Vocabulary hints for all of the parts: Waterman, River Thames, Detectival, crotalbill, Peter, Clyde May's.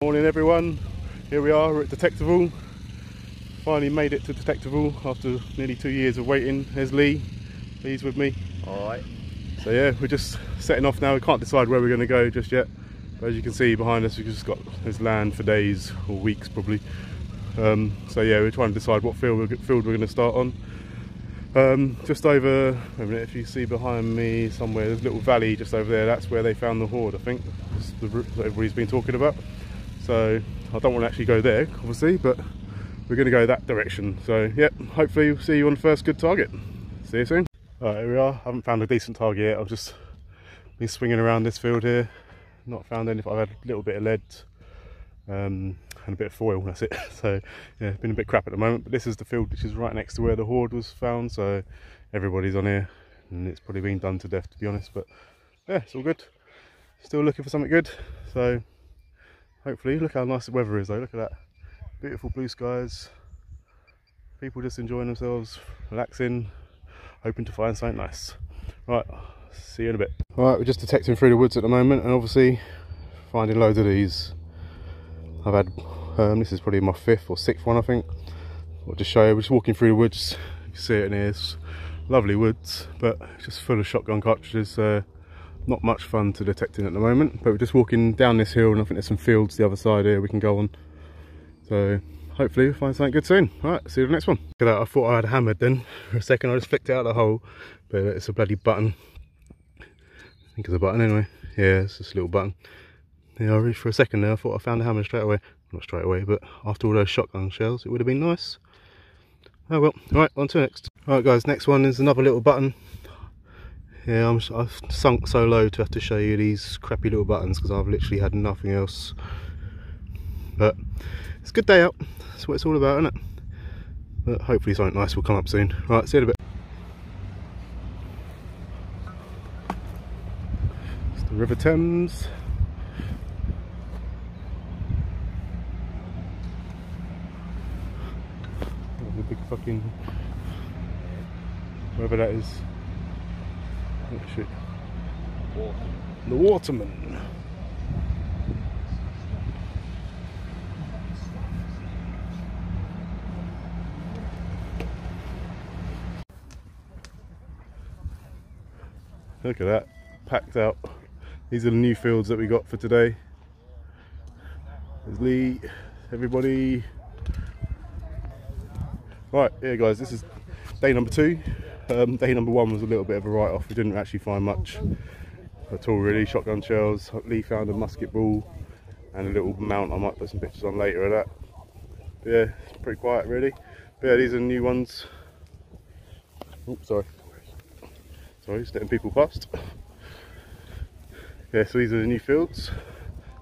Morning everyone, here we are at Detectival. Finally made it to Detectival after nearly 2 years of waiting. There's Lee, Lee's with me. Alright. So yeah, we're just setting off now. We can't decide where we're going to go just yet. But as you can see behind us, we've just got this land for days or weeks probably. So yeah, we're trying to decide what field we're going to start on. Just over, wait a minute, if you see behind me somewhere, there's a little valley just over there. That's where they found the hoard, I think. It's the route that everybody's been talking about. So I don't want to actually go there, obviously, but we're going to go that direction. So yeah, hopefully we'll see you on the first good target. See you soon. All right, here we are. I haven't found a decent target yet. I've just been swinging around this field here. Not found any. I've had a little bit of lead and a bit of foil, that's it. So yeah, been a bit crap at the moment, but this is the field which is right next to where the hoard was found. So everybody's on here and it's probably been done to death, to be honest, but yeah, it's all good. Still looking for something good. So hopefully, look how nice the weather is though, look at that. Beautiful blue skies, people just enjoying themselves, relaxing, hoping to find something nice. Right, see you in a bit. Alright, we're just detecting through the woods at the moment and obviously finding loads of these. I've had, this is probably my fifth or sixth one I think. I'll just show you, we're just walking through the woods, you can see it in here, it's lovely woods, but it's just full of shotgun cartridges. Not much fun to detecting at the moment, but we're just walking down this hill and I think there's some fields the other side here we can go on. So hopefully we'll find something good soon. Alright, see you in the next one. Look at that, I thought I had hammered then for a second, I just flicked it out of the hole, but it's a bloody button. I think it's a button anyway. Yeah, it's just a little button. Yeah, I really for a second there I thought I found a hammer straight away. Not straight away, but after all those shotgun shells it would have been nice. Oh well, alright, on to next. Alright guys, next one is another little button. Yeah, I've sunk so low to have to show you these crappy little buttons because I've literally had nothing else. But it's a good day out, that's what it's all about, isn't it? But hopefully something nice will come up soon. Right, see you in a bit. It's the River Thames. The big fucking... wherever that is. Oh, shit. The Waterman. Look at that, packed out. These are the new fields that we got for today. There's Lee, everybody. Right, yeah guys, this is day number 2. Day number 1 was a little bit of a write-off. We didn't actually find much at all really. Shotgun shells, Lee found a musket ball and a little mount. I might put some pictures on later of that. But yeah, it's pretty quiet really. But yeah, these are the new ones. Oops, sorry. Sorry, just letting people past. Yeah, so these are the new fields.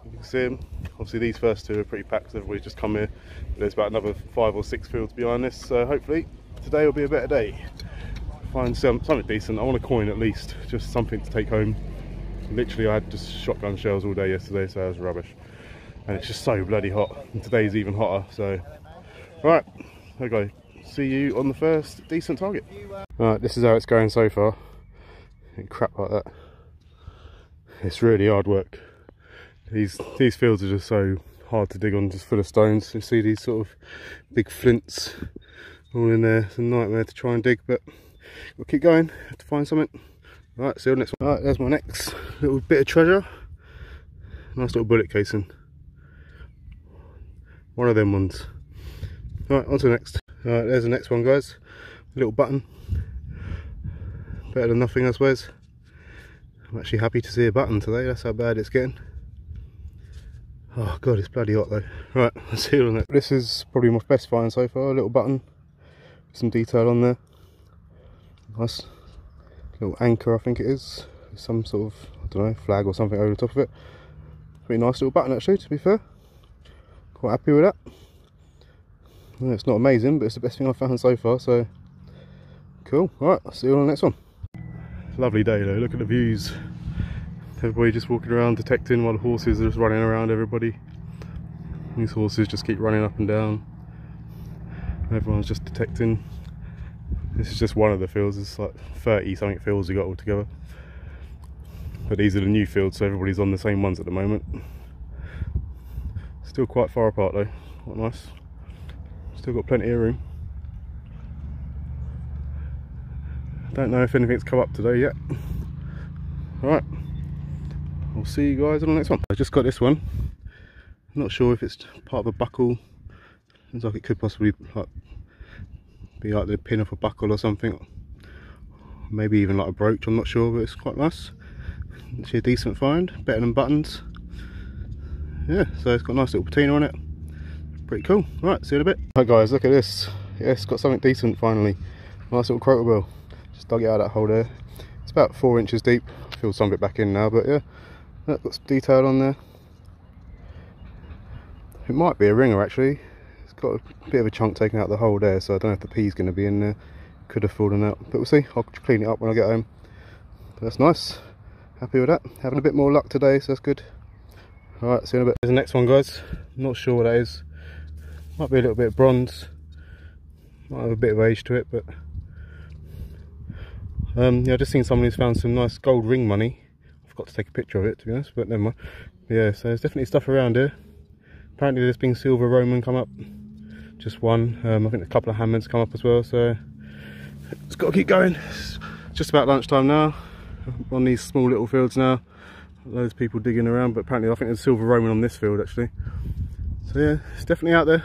You can see them. Obviously these first two are pretty packed, so everybody's just come here. But there's about another 5 or 6 fields behind this, so hopefully today will be a better day. Find something decent. I want a coin at least, just something to take home. Literally I had just shotgun shells all day yesterday, so that was rubbish. And it's just so bloody hot, and today's even hotter, so. Right, okay, see you on the first decent target. Alright, this is how it's going so far. And crap like that. It's really hard work. These fields are just so hard to dig on, just full of stones. You see these sort of big flints all in there. It's a nightmare to try and dig, but we'll keep going, have to find something. Alright, see you on the next one. Alright, there's my next little bit of treasure. Nice little bullet casing. One of them ones. Alright, on to the next. Alright, there's the next one guys. A little button. Better than nothing I suppose. I'm actually happy to see a button today, that's how bad it's getting. Oh god, it's bloody hot though. Right, I'll see you on that. This is probably my best find so far, a little button. Some detail on there. Nice little anchor, I think it is, some sort of, I don't know, flag or something over the top of it. Pretty nice little button actually, to be fair. Quite happy with that. Well, it's not amazing, but it's the best thing I've found so far, so cool. Alright, I'll see you on the next one. Lovely day though, look at the views. Everybody just walking around detecting while the horses are just running around everybody. These horses just keep running up and down. Everyone's just detecting. This is just one of the fields, it's like 30 something fields we got all together. But these are the new fields, so everybody's on the same ones at the moment. Still quite far apart though, quite nice. Still got plenty of room. Don't know if anything's come up today yet. Alright, I'll see you guys on the next one. I just got this one. I'm not sure if it's part of a buckle. Seems like it could possibly like, be like the pin of a buckle or something. Maybe even like a brooch, I'm not sure, but it's quite nice. It's a decent find, better than buttons. Yeah, so it's got a nice little patina on it. Pretty cool. Right, see you in a bit. Hi guys, look at this. Yeah, it's got something decent finally. Nice little crotalbill. Just dug it out of that hole there. It's about 4 inches deep. I feel some of it back in now, but yeah, that's got some detail on there. It might be a ringer actually. It's got a bit of a chunk taken out of the hole there, so I don't know if the pea's going to be in there. Could have fallen out, but we'll see. I'll clean it up when I get home. But that's nice. Happy with that. Having a bit more luck today, so that's good. Alright, see you in a bit. Here's the next one, guys. Not sure what that is. Might be a little bit of bronze. Might have a bit of age to it, but yeah, I just seen someone who's found some nice gold ring money. I forgot to take a picture of it, to be honest, but never mind. Yeah, so there's definitely stuff around here. Apparently there's been silver Roman come up. Just one. I think a couple of hammers come up as well, so it's got to keep going. It's just about lunchtime now. On these small little fields now, loads of people digging around, but apparently I think there's silver Roman on this field actually, so yeah, it's definitely out there.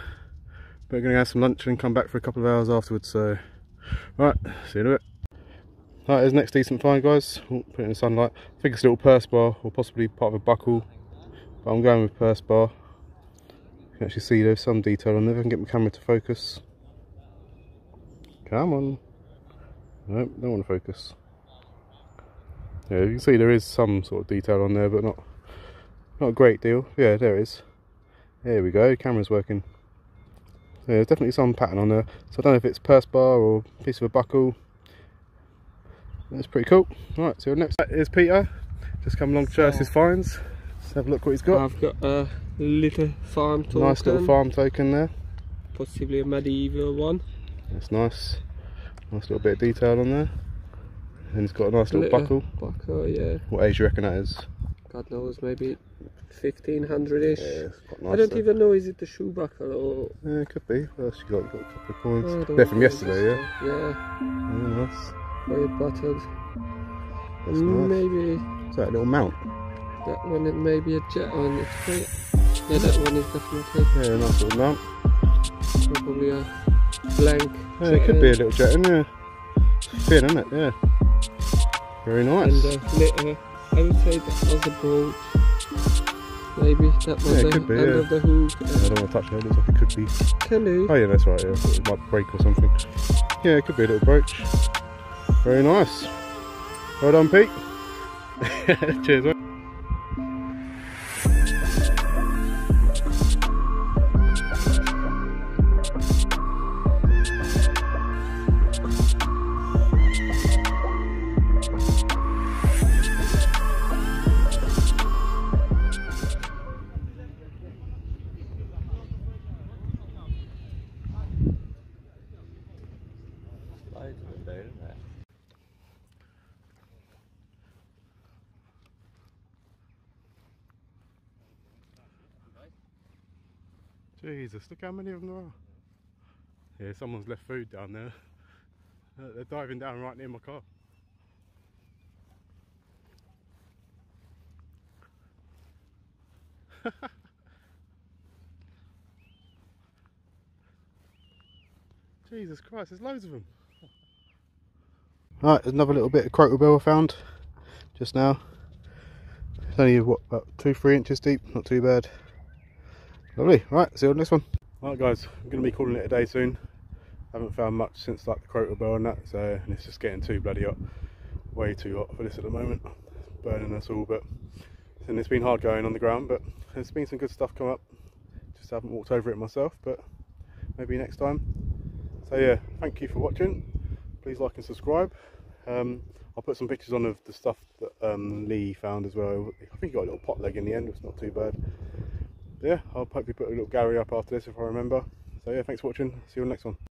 But we're going to have some lunch and come back for a couple of hours afterwards, so alright, see you in a bit. Alright, here's next decent find, guys. Oh, put it in the sunlight. I think it's a little purse bar or possibly part of a buckle, but I'm going with purse bar. You can actually see there's some detail on there. If I can get my camera to focus. Come on. Nope, don't want to focus. Yeah, you can see there is some sort of detail on there, but not a great deal. Yeah, there it is. There we go, camera's working. Yeah, there's definitely some pattern on there. So I don't know if it's purse bar or a piece of a buckle. That's pretty cool. Alright, so next is Peter. Just come along to show us his finds. Let's have a look what he's got. I've got a little farm token. Nice little farm token there. Possibly a medieval one. That's nice. Nice little bit of detail on there. And it's got a nice little buckle. Buckle, yeah. What age do you reckon that is? God knows, maybe 1500-ish. Yeah, nice, I don't even know, is it the shoe buckle or... Yeah, it could be. What else you got? You got a couple of coins. They're from yesterday, yeah? Yeah. Very nice. Very battered. That's nice. Maybe... Is that a little mount? That one, it may be a jet on its plate. No, that one is definitely... Yeah, a nice little mount. Probably a blank. Yeah, it could be a little jet in, yeah. Thin, isn't it? Yeah. Very nice. And later, I would say that was a brooch. Maybe that was the end of the hook. I don't want to touch it, it looks like it could be. Canoe. Oh yeah, that's right, yeah. It might break or something. Yeah, it could be a little brooch. Very nice. Well done, Pete. Cheers, mate. Jesus, look how many of them there are. Yeah, someone's left food down there. They're diving down right near my car. Jesus Christ, there's loads of them. Right, there's another little bit of crotalbill I found just now. It's only, what, about 2-3 inches deep, not too bad. Lovely. Right, see you on this one. Alright guys, I'm going to be calling it a day soon. I haven't found much since like the crotalbill and that, so and it's just getting too bloody hot. way too hot for this at the moment. It's burning us all, but and it's been hard going on the ground, but there's been some good stuff come up. Just haven't walked over it myself, but maybe next time. So yeah, thank you for watching. Please like and subscribe. I'll put some pictures on of the stuff that Lee found as well. I think he got a little pot leg in the end, which is not too bad. But yeah, I'll probably put a little gallery up after this if I remember. So yeah, thanks for watching. See you on the next one.